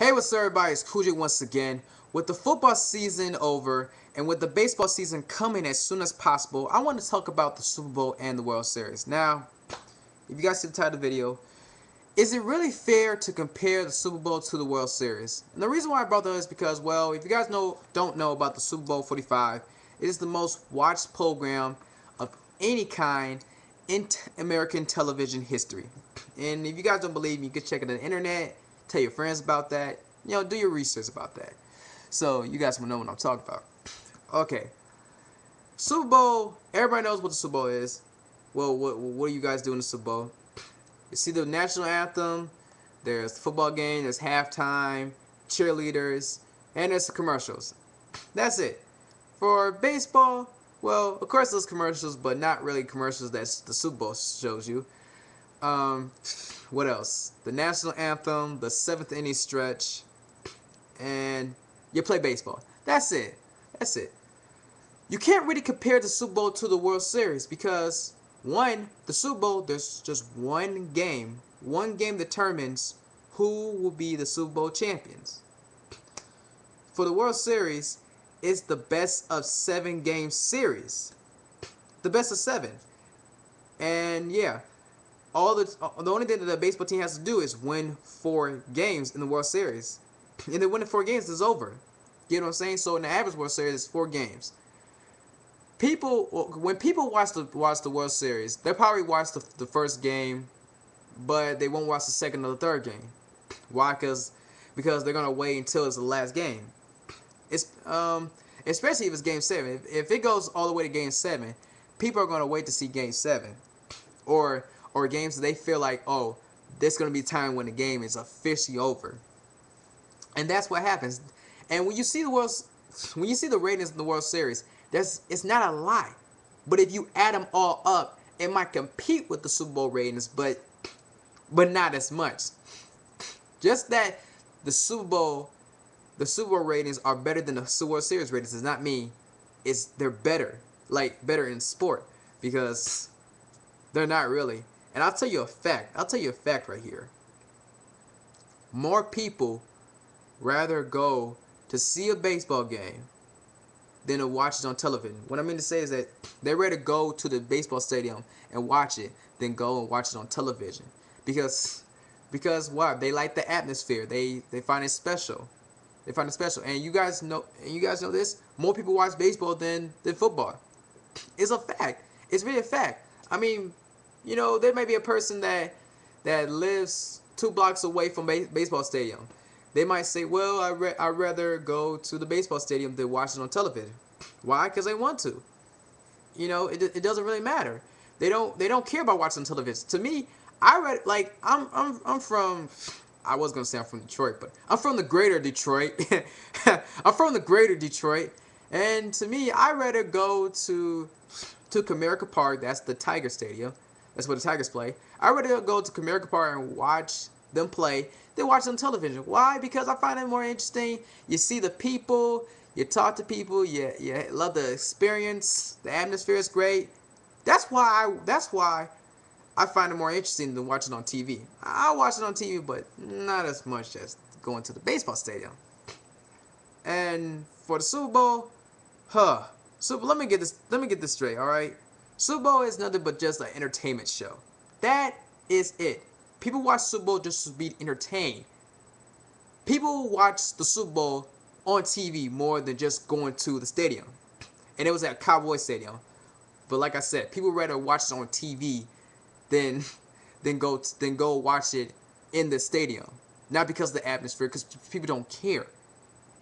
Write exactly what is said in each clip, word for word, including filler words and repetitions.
Hey, what's up, everybody? It's Cool J once again. With the football season over and with the baseball season coming as soon as possible, I want to talk about the Super Bowl and the World Series. Now, if you guys see the title of the video, is it really fair to compare the Super Bowl to the World Series? And the reason why I brought that up is because, well, if you guys know don't know about the Super Bowl forty-five, it is the most watched program of any kind in American television history. And if you guys don't believe me, you can check it on the internet, tell your friends about that, you know, do your research about that. So you guys will know what I'm talking about. Okay. Super Bowl, everybody knows what the Super Bowl is. Well, what, what are you guys doing in the Super Bowl? You see the national anthem, there's the football game, there's halftime, cheerleaders, and there's the commercials. That's it. For baseball, well, of course there's commercials, but not really commercials that the Super Bowl shows you. Um, what else? The national anthem, the seventh inning stretch, and you play baseball. That's it. That's it. You can't really compare the Super Bowl to the World Series because, one, the Super Bowl, there's just one game. One game determines who will be the Super Bowl champions. For the World Series, it's the best of seven game series. The best of seven. And, yeah. All the the only thing that the baseball team has to do is win four games in the World Series. And they win four games, it's over. You know what I'm saying? So in the average World Series, it's four games. People, when people watch the watch the World Series, they probably watch the the first game, but they won't watch the second or the third game. Why? Because because they're gonna wait until it's the last game. It's um especially if it's Game Seven. If, if it goes all the way to Game Seven, people are gonna wait to see Game Seven, or or games that they feel like, oh, this is going to be time when the game is officially over. And that's what happens. And when you see the World, when you see the ratings in the World Series, that's it's not a lie. But if you add them all up, it might compete with the Super Bowl ratings, but but not as much. Just that the Super Bowl, the Super Bowl ratings are better than the World Series ratings does not mean it's they're better, like better in sport, because they're not really. And I'll tell you a fact. I'll tell you a fact right here. More people rather go to see a baseball game than to watch it on television. What I mean to say is that they're ready to go to the baseball stadium and watch it than go and watch it on television. Because, because what? They like the atmosphere. They they find it special. They find it special. And you guys know. And you guys know this. More people watch baseball than than football. It's a fact. It's really a fact. I mean. You know, there may be a person that that lives two blocks away from a baseball stadium. They might say, well, I re I'd rather go to the baseball stadium than watch it on television. Why? Because they want to. You know, it, it doesn't really matter. They don't they don't care about watching television. To me, I read like I'm I'm I'm from I was gonna say I'm from Detroit, but I'm from the greater Detroit. I'm from the greater Detroit, and to me, I rather go to to Comerica Park. That's the Tiger Stadium. That's where the Tigers play. I rather go to Comerica Park and watch them play than watch them on television. Why? Because I find it more interesting. You see the people. You talk to people. You, you love the experience. The atmosphere is great. That's why I, that's why I find it more interesting than watching on T V. I watch it on T V, but not as much as going to the baseball stadium. And for the Super Bowl, huh? Super. Let me get this. Let me get this straight. All right. Super Bowl is nothing but just an entertainment show. That is it. People watch Super Bowl just to be entertained. People watch the Super Bowl on T V more than just going to the stadium. And it was at Cowboys Stadium. But like I said, people rather watch it on T V than than go than go watch it in the stadium. Not because of the atmosphere, because people don't care.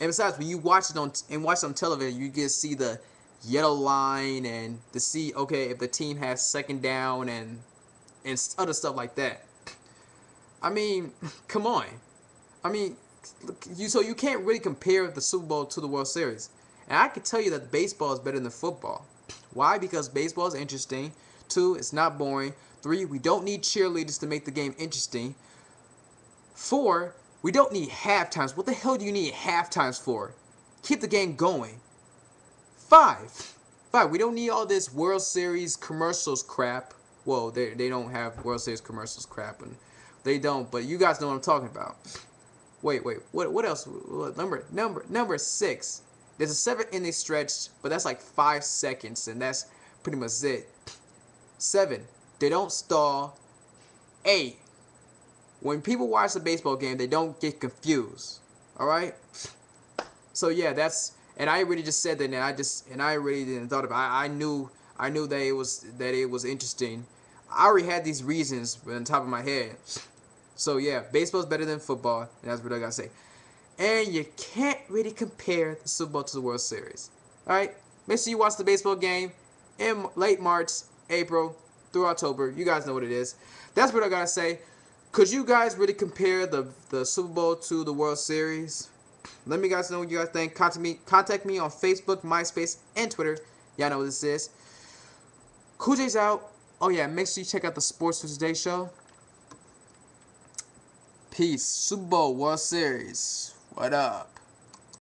And besides, when you watch it on and watch it on television, you get to see the yellow line and to see, okay, if the team has second down and and other stuff like that. I mean, come on. I mean, you so you can't really compare the Super Bowl to the World Series. And I can tell you that baseball is better than football. Why? Because baseball is interesting. Two, it's not boring. Three, we don't need cheerleaders to make the game interesting. Four, we don't need halftimes. What the hell do you need halftimes for? Keep the game going. Five. Five. We don't need all this World Series commercials crap. Well, they, they don't have World Series commercials crap, and they don't, but you guys know what I'm talking about. Wait, wait, what what else? What, number number number six. There's a seven inning stretch, but that's like five seconds, and that's pretty much it. Seven, they don't stall. Eight, when people watch the baseball game, they don't get confused. All right. So yeah, that's and I really just said that, and I just and I really didn't thought about. I, I knew I knew that it was that it was interesting. I already had these reasons on top of my head. So yeah, baseball's better than football, and that's what I gotta say. And you can't really compare the Super Bowl to the World Series. All right, make sure you watch the baseball game in late March, April through October. You guys know what it is. That's what I gotta say. Could you guys really compare the the Super Bowl to the World Series? Let me guys know what you guys think. Contact me, contact me on Facebook, MySpace, and Twitter. Y'all know what this is. Cool J's out. Oh yeah, make sure you check out the Sports for Today show. Peace. Super Bowl World Series. What up?